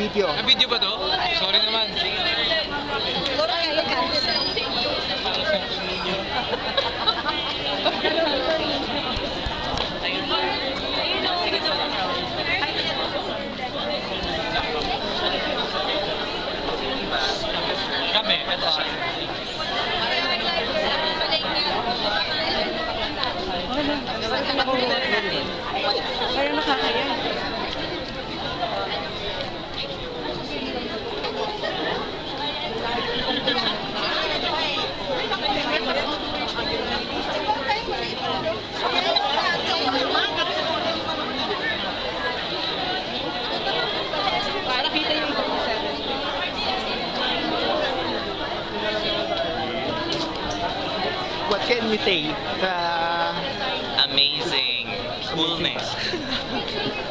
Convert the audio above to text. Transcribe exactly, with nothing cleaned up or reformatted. Video. Ah, video ba to? Sorry naman. Kami, ito siya. Parang nakakaya. What can we say? Uh, Amazing. Coolness.